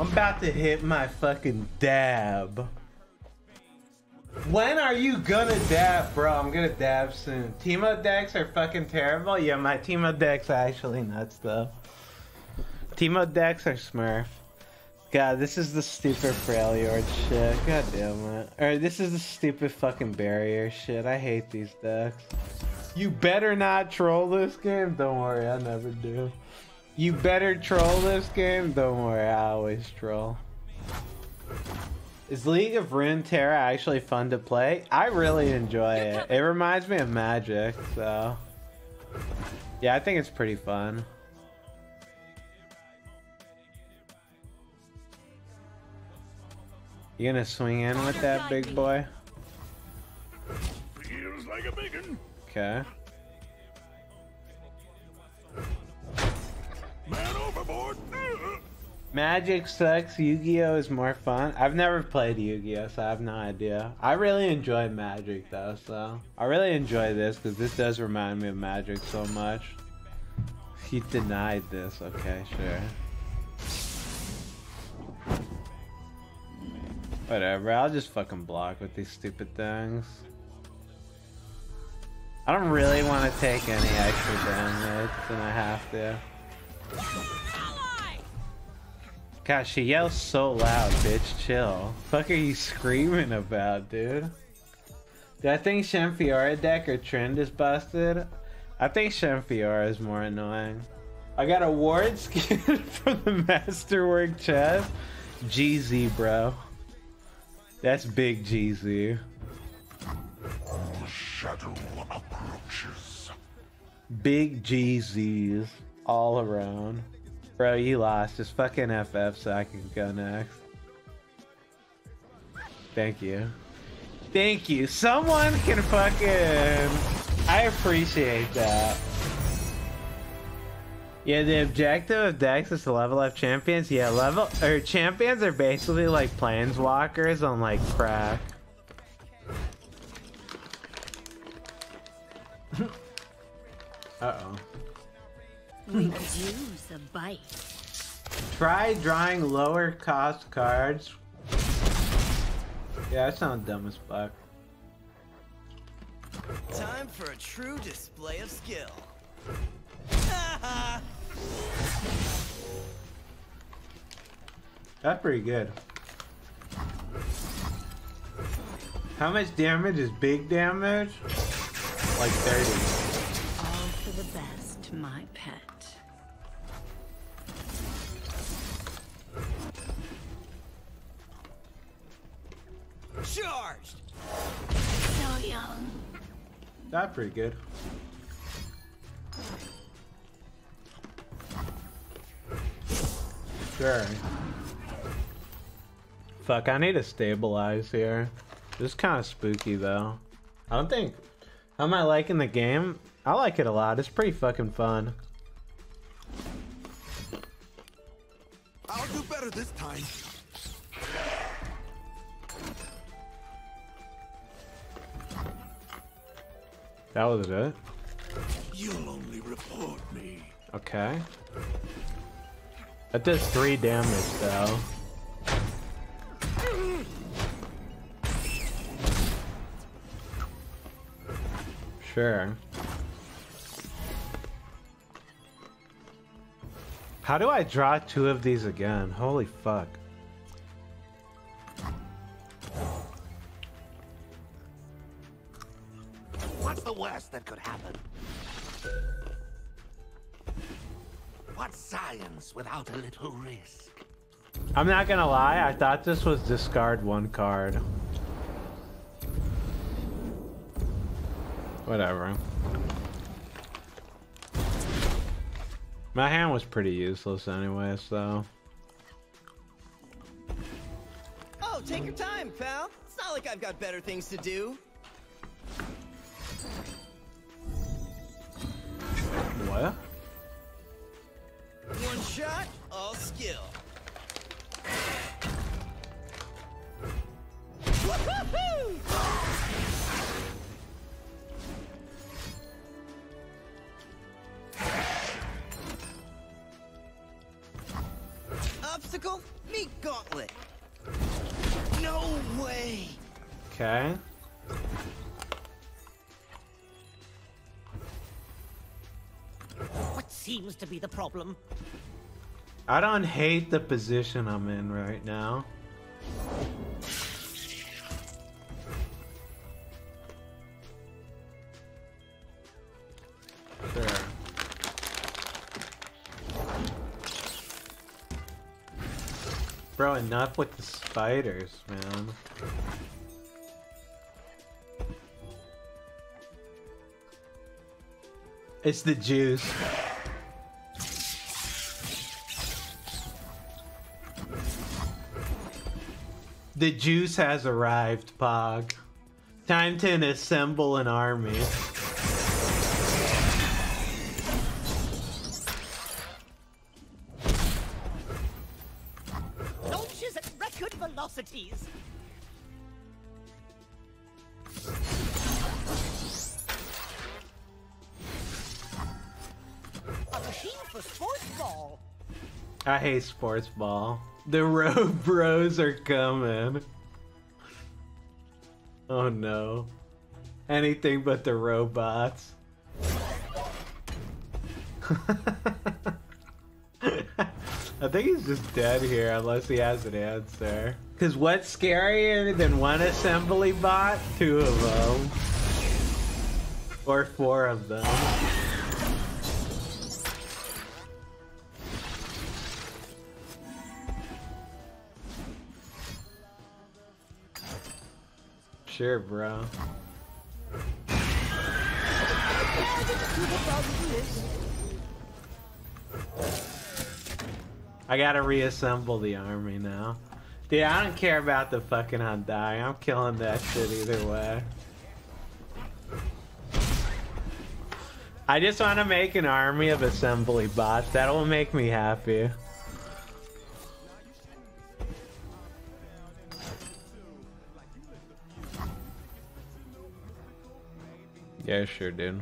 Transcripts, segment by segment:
I'm about to hit my fucking dab. When are you gonna dab, bro? I'm gonna dab soon. Teemo decks are fucking terrible. Yeah, my Teemo decks are actually nuts though. Teemo decks are smurf. God, this is the stupid Freljord shit. God damn it. Or this is the stupid fucking barrier shit. I hate these decks. You better not troll this game. Don't worry, I never do. You better troll this game. Don't worry, I always troll. Is League of Runeterra actually fun to play? I really enjoy it. It reminds me of Magic, so... yeah, I think it's pretty fun. You gonna swing in with that big boy? Feels like a bacon. Okay. Man overboard. Magic sucks. Yu-Gi-Oh is more fun. I've never played Yu-Gi-Oh, so I have no idea. I really enjoy Magic though, so I really enjoy this because this does remind me of Magic so much. He denied this. Okay, sure. Whatever, I'll just fucking block with these stupid things. I don't really want to take any extra damage than I have to. Gosh, she yells so loud, bitch. Chill. Fuck are you screaming about, dude? Do I think Shen Fiora deck or trend is busted? I think Shen Fiora is more annoying. I got a ward skin from the Masterwork chest. GZ, bro. That's big GZ. All shadow approaches. Big GZs all around. Bro, you lost. Just fucking FF so I can go next. Thank you. Thank you. Someone can fucking... I appreciate that. Yeah, the objective of decks is to level up champions. Yeah, level or champions are basically like planeswalkers on like crack. Uh-oh. We could use a bite. Try drawing lower cost cards. Yeah, that sounds dumb as fuck. Time for a true display of skill. That's pretty good. How much damage is big damage? Like 30. All for the best, my pet. Charged. So young. That's pretty good. Sure. Fuck, I need to stabilize here. This is kind of spooky though. I don't think... how am I liking the game? I like it a lot. It's pretty fucking fun. I'll do better this time. That was it. You'll only report me. Okay. That does 3 damage though. Sure. How do I draw 2 of these again? Holy fuck. What's the worst that could happen? What science without a little risk? I'm not gonna lie, I thought this was discard 1 card. Whatever. My hand was pretty useless anyway, so... oh, take your time, pal. It's not like I've got better things to do. What? 1 shot, all skill. Woo-hoo-hoo! obstacle? Me gauntlet. No way. Okay. What seems to be the problem? I don't hate the position I'm in right now. There. Bro, enough with the spiders, man. It's the juice. The juice has arrived, Pog. Time to assemble an army. Launches at record velocities. A machine for sports ball. I hate sports ball. The road bros are coming. Oh no. Anything but the robots. I think he's just dead here unless he has an answer. Cause what's scarier than one assembly bot? Two of them. Or four of them. Sure, bro. I gotta reassemble the army now. Dude, I don't care about the fucking Hyundai. I'm killing that shit either way. I just want to make an army of assembly bots. That'll make me happy. Yeah, sure, dude.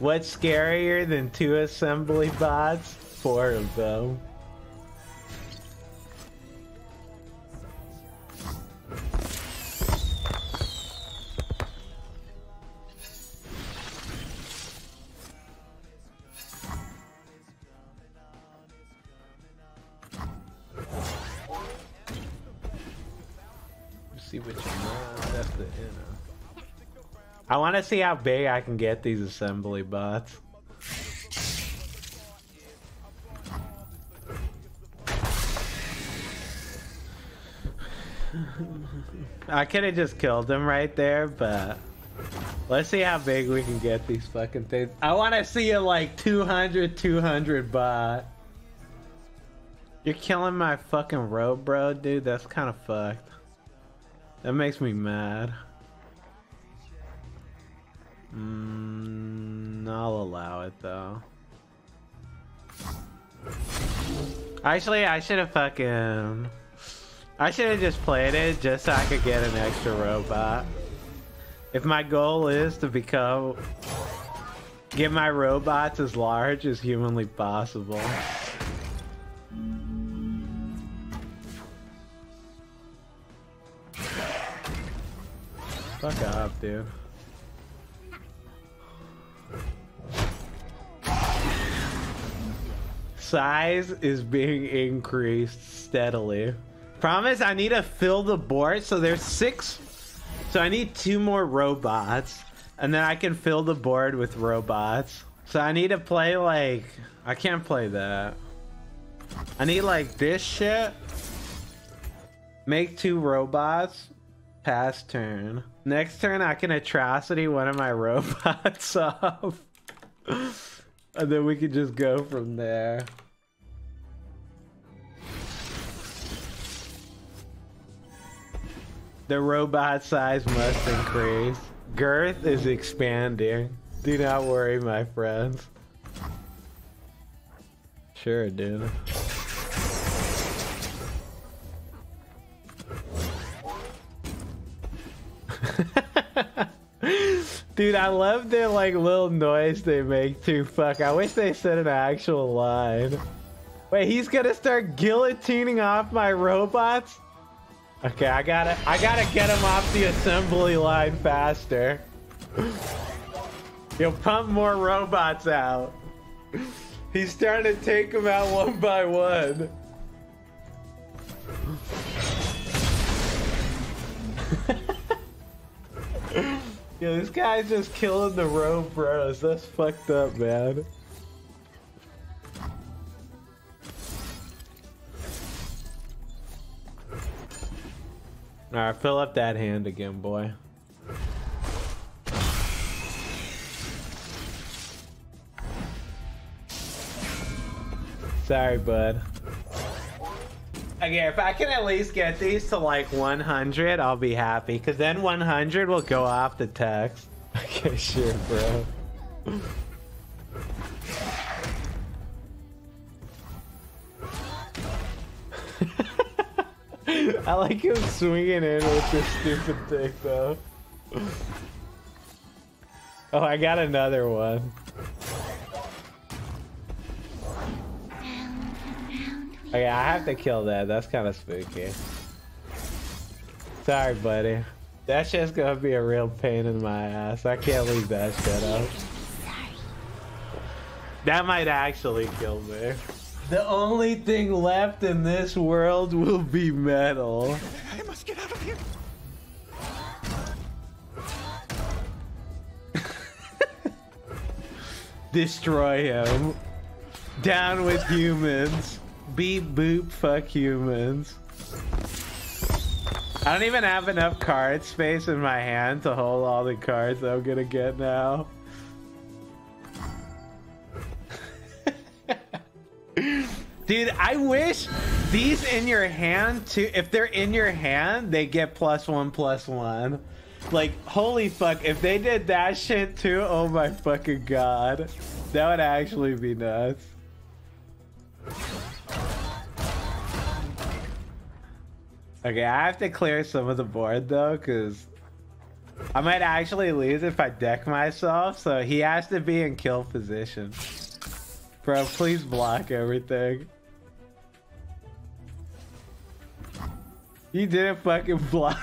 What's scarier than two assembly bots? Four of them. I want to see how big I can get these assembly bots. I could have just killed them right there, but let's see how big we can get these fucking things. I want to see a like 200 bot. You're killing my fucking road, bro, dude. That's kind of fucked. That makes me mad. I'll allow it though. Actually, I should have just played it just so I could get an extra robot. If my goal is to get my robots as large as humanly possible. Fuck up, dude. Size is being increased steadily. Promise, I need to fill the board. So there's six. So I need two more robots. And then I can fill the board with robots. So I need to play like... I can't play that. I need like this shit. Make two robots. Pass turn. Next turn, I can atrocity one of my robots off. And then we could just go from there. The robot size must increase. Girth is expanding. Do not worry, my friends. Sure, dude. Dude, I love the like little noise they make too. Fuck, I wish they said an actual line. Wait, he's gonna start guillotining off my robots? Okay, I gotta get him off the assembly line faster. You'll pump more robots out. He's starting to take them out one by one. Yo, this guy's just killing the rogue bros. That's fucked up, man. Alright, fill up that hand again, boy. Sorry, bud. Okay, if I can at least get these to like 100, I'll be happy. Cause then 100 will go off the text. Okay, sure, bro. I like him swinging in with this stupid dick, though. Oh, I got another one. Okay, I have to kill that. That's kind of spooky. Sorry, buddy. That shit's gonna be a real pain in my ass. I can't leave that shit up. That might actually kill me. The only thing left in this world will be metal. I must get out of here. Destroy him. Down with humans. Beep boop fuck humans. I don't even have enough card space in my hand to hold all the cards I'm gonna get now. Dude, I wish these in your hand too, if they're in your hand, they get +1/+1. Like, holy fuck, if they did that shit too, oh my fucking god. That would actually be nuts. Okay, I have to clear some of the board though, because I might actually lose if I deck myself, so he has to be in kill position. Bro, please block everything. You didn't fucking block.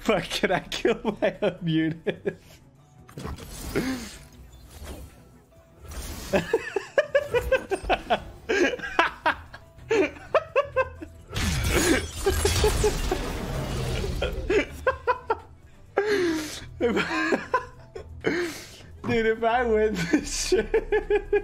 Fuck, can I kill my own units? Dude, if I win this shit,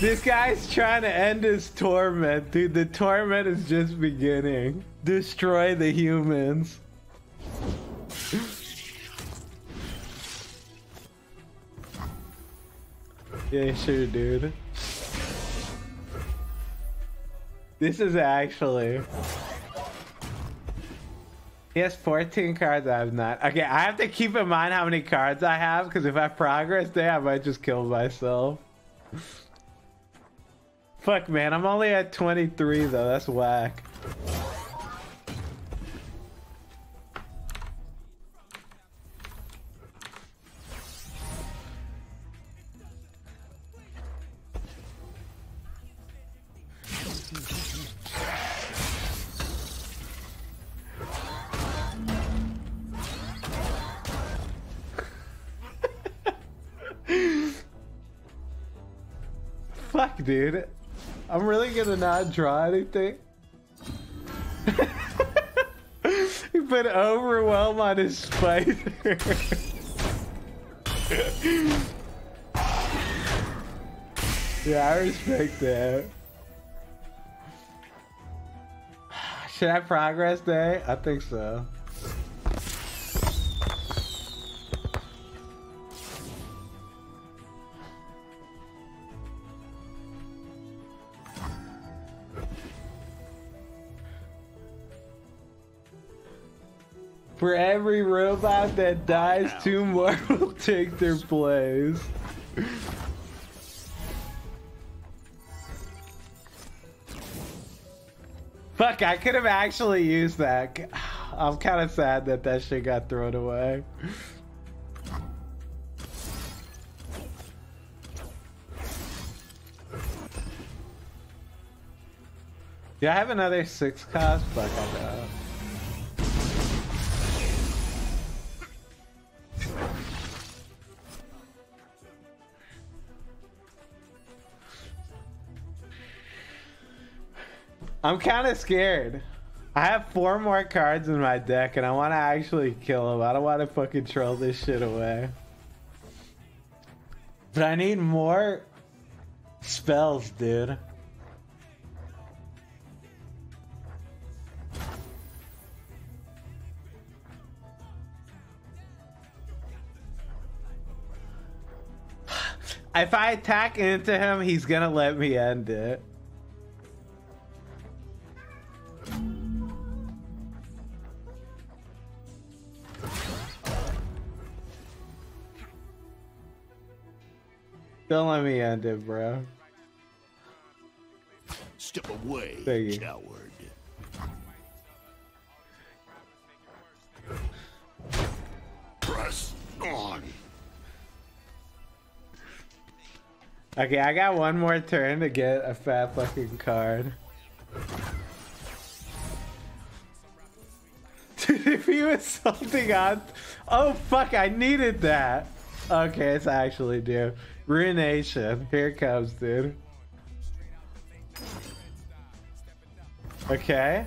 this guy's trying to end his torment. Dude, the torment is just beginning. Destroy the humans. Yeah, sure, dude. This is actually... He has 14 cards, I have not. Okay, I have to keep in mind how many cards I have, because if I progress there, I might just kill myself. Fuck, man, I'm only at 23, though. That's whack. Fuck, dude. I'm really gonna not draw anything. He put overwhelm on his spider. Yeah, I respect that. Should I progress day? I think so. For every robot that dies, two more will take their place. Fuck, I could have actually used that. I'm kind of sad that that shit got thrown away. Do I have another 6 cost? Fuck, I know. I'm kind of scared. I have 4 more cards in my deck and I want to actually kill him. I don't want to fucking troll this shit away. But I need more spells, dude. If I attack into him, he's gonna let me end it. Don't let me end it, bro. Step away, coward. Press on. Okay, I got 1 more turn to get a fat fucking card. Dude, if he was something on... Oh, fuck, I needed that. Okay, it's actually due. Ruination. Here it comes, dude. Okay.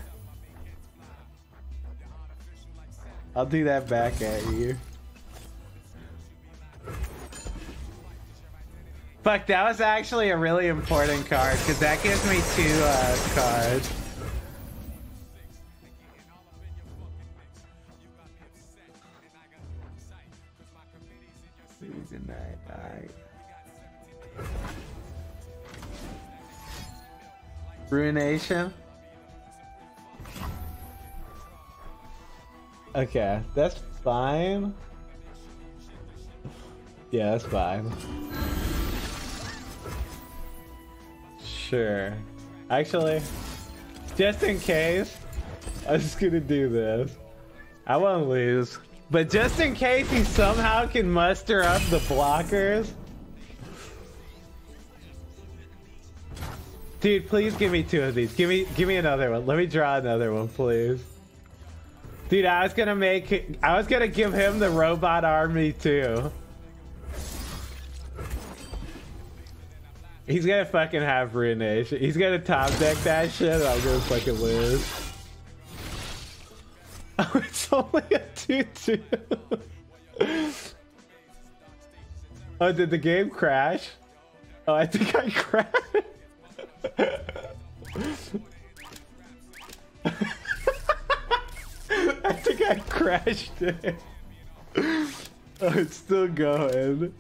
I'll do that back at you. Fuck, that was actually a really important card, because that gives me 2 cards. Ruination? Okay, that's fine. Yeah, that's fine. Sure. Actually, just in case, I'm just gonna do this. I won't lose. But just in case he somehow can muster up the blockers. Dude, please give me 2 of these. Give me another one. Let me draw another one, please. Dude, I was gonna give him the robot army too. He's gonna fucking have Ruination. He's gonna top deck that shit and I'm gonna fucking lose. Oh, it's only a 2-2. Oh, did the game crash? Oh, I think I crashed. I think I crashed it. Oh, it's still going.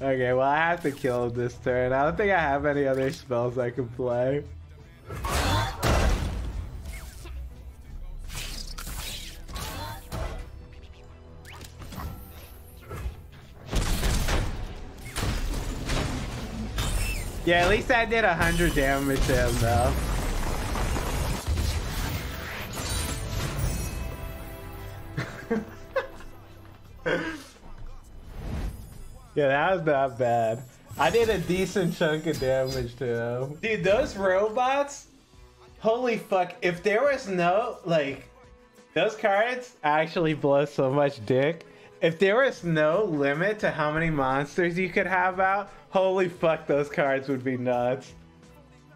Okay, well I have to kill him this turn. I don't think I have any other spells I can play. Yeah, at least I did 100 damage to him though. Yeah, that was not bad. I did a decent chunk of damage to him. Dude, those robots, holy fuck. If there was no, like, those cards actually blow so much dick. If there was no limit to how many monsters you could have out, holy fuck, those cards would be nuts.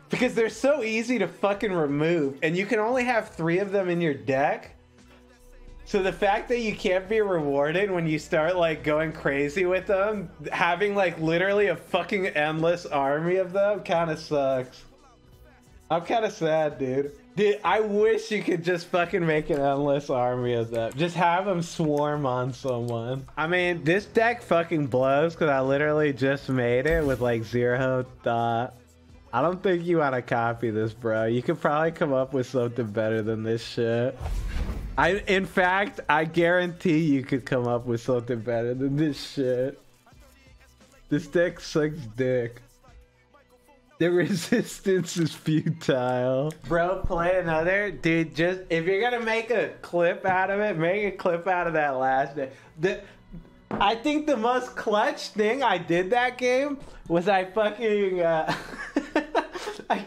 Because they're so easy to fucking remove, and you can only have 3 of them in your deck. So the fact that you can't be rewarded when you start like going crazy with them, having like literally a fucking endless army of them kind of sucks. I'm kind of sad, dude. Dude, I wish you could just fucking make an endless army of them. Just have them swarm on someone. I mean, this deck fucking blows because I literally just made it with like 0 thought. I don't think you want to copy this, bro. You could probably come up with something better than this shit. In fact, I guarantee you could come up with something better than this shit. This deck sucks dick. The resistance is futile. Bro, play another. Dude, just if you're gonna make a clip out of it, make a clip out of that last day. I think the most clutch thing I did that game was I fucking I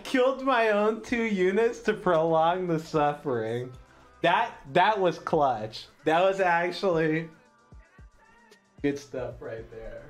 killed my own 2 units to prolong the suffering. That was clutch. That was actually good stuff right there.